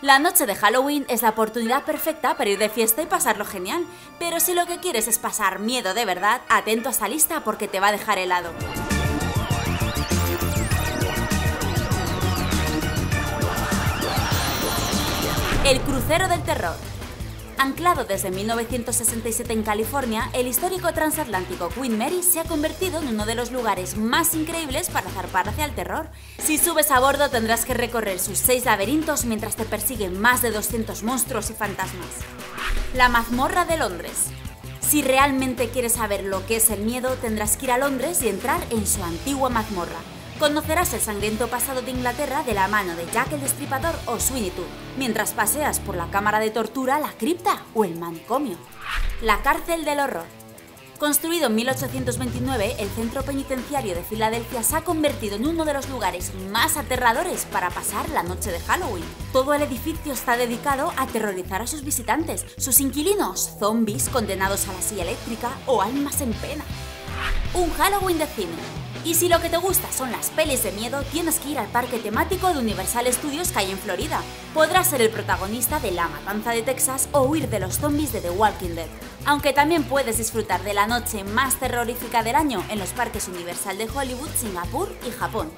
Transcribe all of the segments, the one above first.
La noche de Halloween es la oportunidad perfecta para ir de fiesta y pasarlo genial, pero si lo que quieres es pasar miedo de verdad, atento a esta lista porque te va a dejar helado. El crucero del terror. Anclado desde 1967 en California, el histórico transatlántico Queen Mary se ha convertido en uno de los lugares más increíbles para zarpar hacia el terror. Si subes a bordo tendrás que recorrer sus 6 laberintos mientras te persiguen más de 200 monstruos y fantasmas. La mazmorra de Londres. Si realmente quieres saber lo que es el miedo, tendrás que ir a Londres y entrar en su antigua mazmorra. Conocerás el sangriento pasado de Inglaterra de la mano de Jack el Destripador o Sweeney Tooth, mientras paseas por la cámara de tortura, la cripta o el manicomio. La cárcel del horror. Construido en 1829, el centro penitenciario de Filadelfia se ha convertido en uno de los lugares más aterradores para pasar la noche de Halloween. Todo el edificio está dedicado a aterrorizar a sus visitantes, sus inquilinos, zombies condenados a la silla eléctrica o almas en pena. Un Halloween de cine. Y si lo que te gusta son las pelis de miedo, tienes que ir al parque temático de Universal Studios que hay en Florida. Podrás ser el protagonista de La Matanza de Texas o huir de los zombies de The Walking Dead. Aunque también puedes disfrutar de la noche más terrorífica del año en los parques Universal de Hollywood, Singapur y Japón.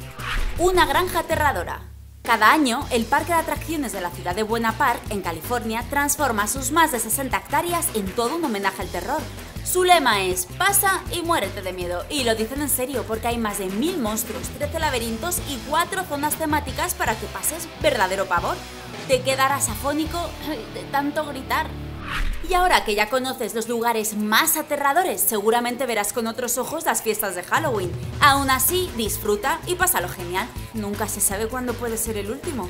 Una granja aterradora. Cada año, el parque de atracciones de la ciudad de Buena Park, en California, transforma sus más de 60 hectáreas en todo un homenaje al terror. Su lema es "Pasa y muérete de miedo", y lo dicen en serio porque hay más de 1000 monstruos, 13 laberintos y 4 zonas temáticas para que pases verdadero pavor. Te quedarás afónico de tanto gritar. Y ahora que ya conoces los lugares más aterradores, seguramente verás con otros ojos las fiestas de Halloween. Aún así, disfruta y pásalo genial. Nunca se sabe cuándo puede ser el último.